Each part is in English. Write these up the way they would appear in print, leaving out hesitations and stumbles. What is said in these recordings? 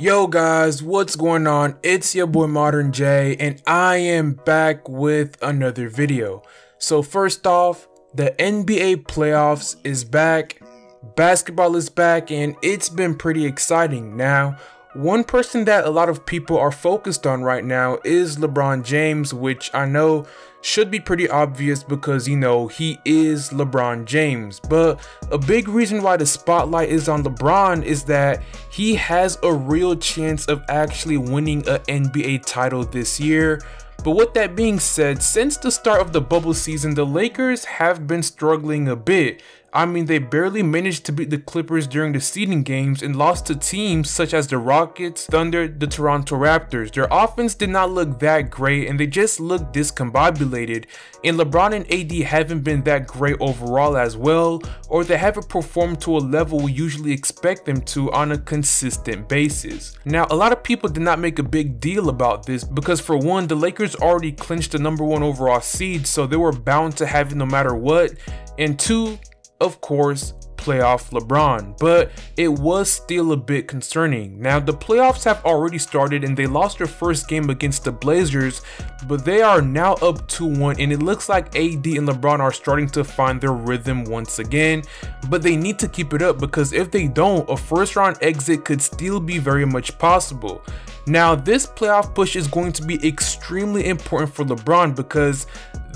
Yo guys, what's going on? It's your boy Modern J, and I am back with another video. So first off, the NBA playoffs is back, basketball is back, and it's been pretty exciting. Now, one person that a lot of people are focused on right now is LeBron James, which I know should be pretty obvious because, you know, he is LeBron James. But a big reason why the spotlight is on LeBron is that he has a real chance of actually winning an NBA title this year. But with that being said, since the start of the bubble season, the Lakers have been struggling a bit. I mean, they barely managed to beat the Clippers during the seeding games and lost to teams such as the Rockets, Thunder, the Toronto Raptors. Their offense did not look that great and they just looked discombobulated. And LeBron and AD haven't been that great overall as well, or they haven't performed to a level we usually expect them to on a consistent basis. Now, a lot of people did not make a big deal about this because, for one, the Lakers already clinched the #1 overall seed, so they were bound to have it no matter what, and two, of course, playoff LeBron, but it was still a bit concerning. Now, the playoffs have already started and they lost their first game against the Blazers, but they are now up 2-1 and it looks like AD and LeBron are starting to find their rhythm once again, but they need to keep it up because if they don't, a first round exit could still be very much possible. Now, this playoff push is going to be extremely important for LeBron because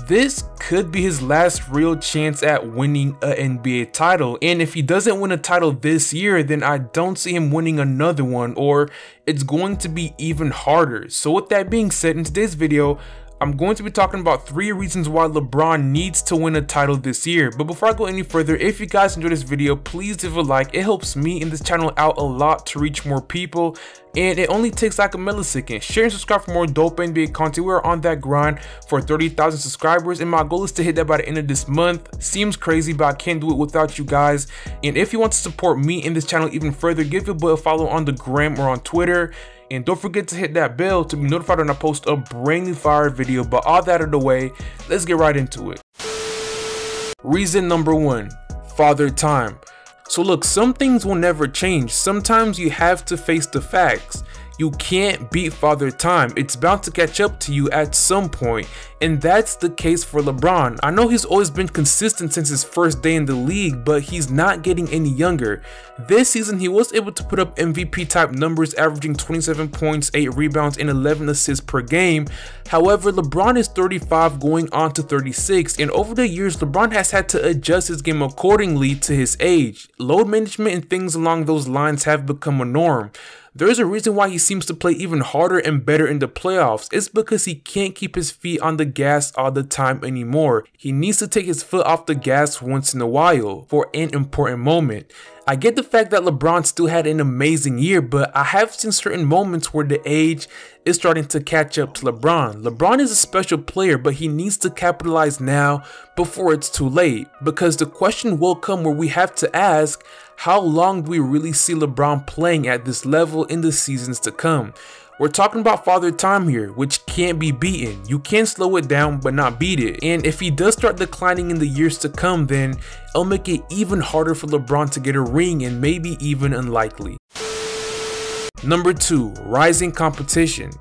this could be his last real chance at winning an NBA title, and if he doesn't win a title this year, then I don't see him winning another one, or it's going to be even harder. So with that being said, in today's video, I'm going to be talking about 3 reasons why LeBron needs to win a title this year. But before I go any further, if you guys enjoyed this video, please give a like. It helps me and this channel out a lot to reach more people, and it only takes like a millisecond. Share and subscribe for more dope NBA content. We are on that grind for 30,000 subscribers, and my goal is to hit that by the end of this month. Seems crazy, but I can't do it without you guys. And if you want to support me and this channel even further, give your boy a follow on the gram or on Twitter. And don't forget to hit that bell to be notified when I post a brand new fire video. But all that out of the way, let's get right into it. Reason number 1, Father Time. So look, some things will never change. Sometimes you have to face the facts. You can't beat Father Time. It's bound to catch up to you at some point. And that's the case for LeBron. I know he's always been consistent since his first day in the league, but he's not getting any younger. This season, he was able to put up MVP type numbers, averaging 27 points, 8 rebounds, and 11 assists per game. However, LeBron is 35 going on to 36, and over the years, LeBron has had to adjust his game accordingly to his age. Load management and things along those lines have become a norm. There's a reason why he seems to play even harder and better in the playoffs. It's because he can't keep his feet on the gas all the time anymore. He needs to take his foot off the gas once in a while for an important moment. I get the fact that LeBron still had an amazing year, but I have seen certain moments where the age is starting to catch up to LeBron. LeBron is a special player, but he needs to capitalize now before it's too late, because the question will come where we have to ask, how long do we really see LeBron playing at this level in the seasons to come? We're talking about Father Time here, which can't be beaten. You can slow it down, but not beat it. And if he does start declining in the years to come, then it'll make it even harder for LeBron to get a ring, and maybe even unlikely. Number 2, rising competition.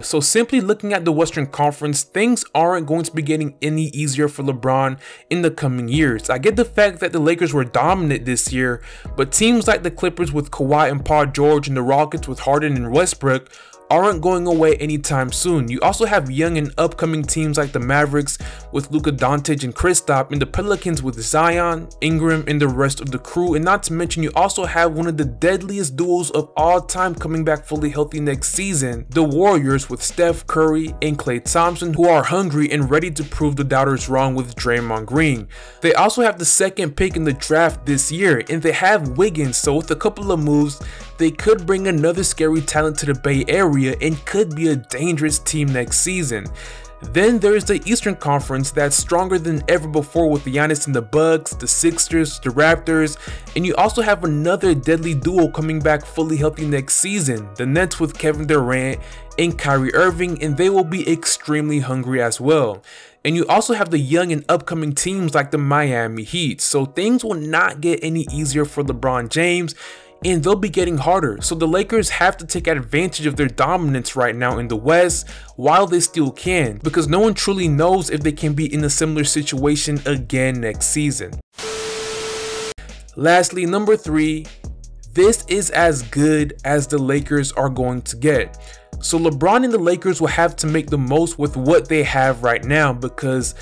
So simply looking at the Western Conference, things aren't going to be getting any easier for LeBron in the coming years. I get the fact that the Lakers were dominant this year, but teams like the Clippers with Kawhi and Paul George and the Rockets with Harden and Westbrook aren't going away anytime soon. You also have young and upcoming teams like the Mavericks with Luka Doncic and Kristaps, and the Pelicans with Zion, Ingram, and the rest of the crew. And not to mention, you also have one of the deadliest duos of all time coming back fully healthy next season, the Warriors with Steph Curry and Klay Thompson, who are hungry and ready to prove the doubters wrong with Draymond Green. They also have the 2nd pick in the draft this year, and they have Wiggins, so with a couple of moves, they could bring another scary talent to the Bay Area and could be a dangerous team next season. Then there's the Eastern Conference that's stronger than ever before with Giannis and the Bucks, the Sixers, the Raptors, and you also have another deadly duo coming back fully healthy next season, the Nets with Kevin Durant and Kyrie Irving, and they will be extremely hungry as well. And you also have the young and upcoming teams like the Miami Heat, so things will not get any easier for LeBron James. and they'll be getting harder. So the Lakers have to take advantage of their dominance right now in the West while they still can, because no one truly knows if they can be in a similar situation again next season. Lastly, number 3, this is as good as the Lakers are going to get. So LeBron and the Lakers will have to make the most with what they have right now, because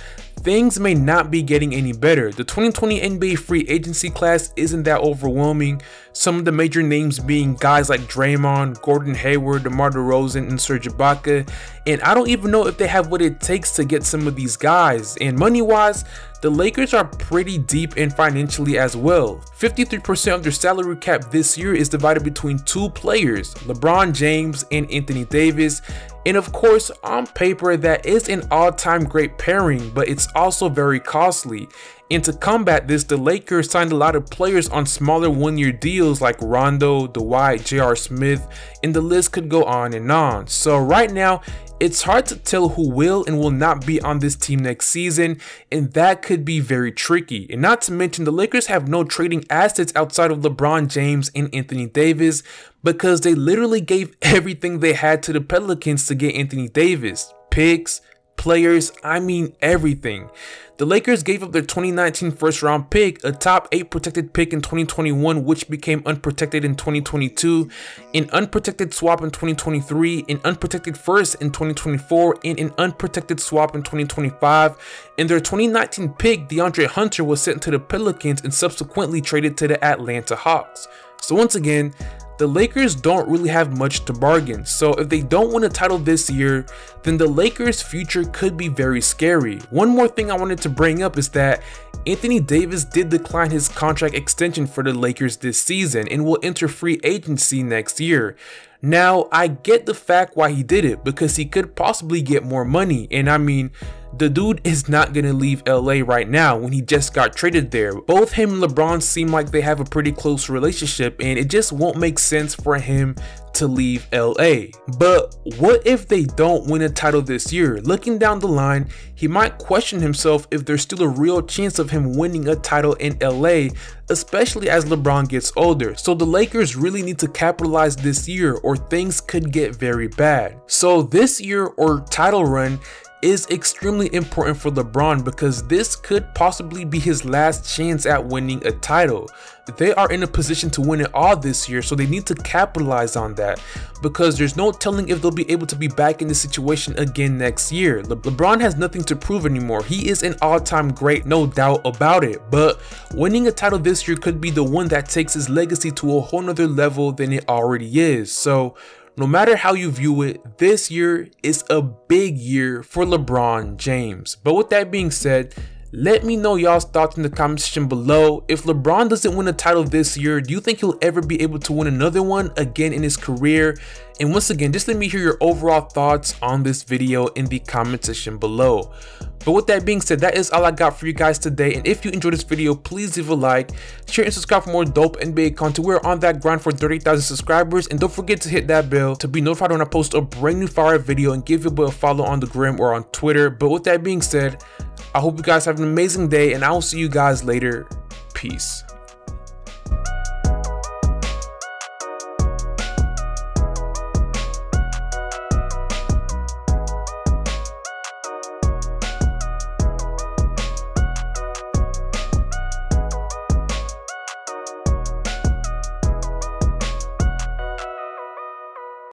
things may not be getting any better. The 2020 NBA free agency class isn't that overwhelming, some of the major names being guys like Draymond, Gordon Hayward, DeMar DeRozan, and Serge Ibaka. And I don't even know if they have what it takes to get some of these guys. And money-wise, the Lakers are pretty deep in financially as well. 53% of their salary cap this year is divided between two players, LeBron James and Anthony Davis. And of course, on paper, that is an all-time great pairing, but it's also very costly. And to combat this, the Lakers signed a lot of players on smaller one-year deals like Rondo, Dwight, J.R. Smith, and the list could go on and on. So right now, it's hard to tell who will and will not be on this team next season, and that could be very tricky. And not to mention, the Lakers have no trading assets outside of LeBron James and Anthony Davis, because they literally gave everything they had to the Pelicans to get Anthony Davis. Picks, players, I mean everything. The Lakers gave up their 2019 first round pick, a top 8 protected pick in 2021, which became unprotected in 2022, an unprotected swap in 2023, an unprotected first in 2024, and an unprotected swap in 2025. And their 2019 pick, DeAndre Hunter, was sent to the Pelicans and subsequently traded to the Atlanta Hawks. So once again, the Lakers don't really have much to bargain. So if they don't win a title this year, then the Lakers' future could be very scary. One more thing I wanted to bring up is that Anthony Davis did decline his contract extension for the Lakers this season and will enter free agency next year. Now, I get the fact why he did it, because he could possibly get more money, and I mean, the dude is not going to leave LA right now when he just got traded there. Both him and LeBron seem like they have a pretty close relationship, and it just won't make sense for him to leave LA. But what if they don't win a title this year? Looking down the line, he might question himself if there's still a real chance of him winning a title in LA, especially as LeBron gets older. So the Lakers really need to capitalize this year or things could get very bad. So this year or title run is extremely important for LeBron, because this could possibly be his last chance at winning a title. They are in a position to win it all this year, so they need to capitalize on that, because there's no telling if they'll be able to be back in this situation again next year. LeBron has nothing to prove anymore. He is an all-time great, no doubt about it, but winning a title this year could be the one that takes his legacy to a whole nother level than it already is. So no matter how you view it, this year is a big year for LeBron James. But with that being said, let me know y'all's thoughts in the comment section below. If LeBron doesn't win a title this year, do you think he'll ever be able to win another one again in his career? And once again, just let me hear your overall thoughts on this video in the comment section below. But with that being said, that is all I got for you guys today. And if you enjoyed this video, please leave a like, share, and subscribe for more dope NBA content. We're on that grind for 30,000 subscribers. And don't forget to hit that bell to be notified when I post a brand new fire video, and give your boy a follow on the gram or on Twitter. But with that being said, I hope you guys have an amazing day, and I will see you guys later. Peace.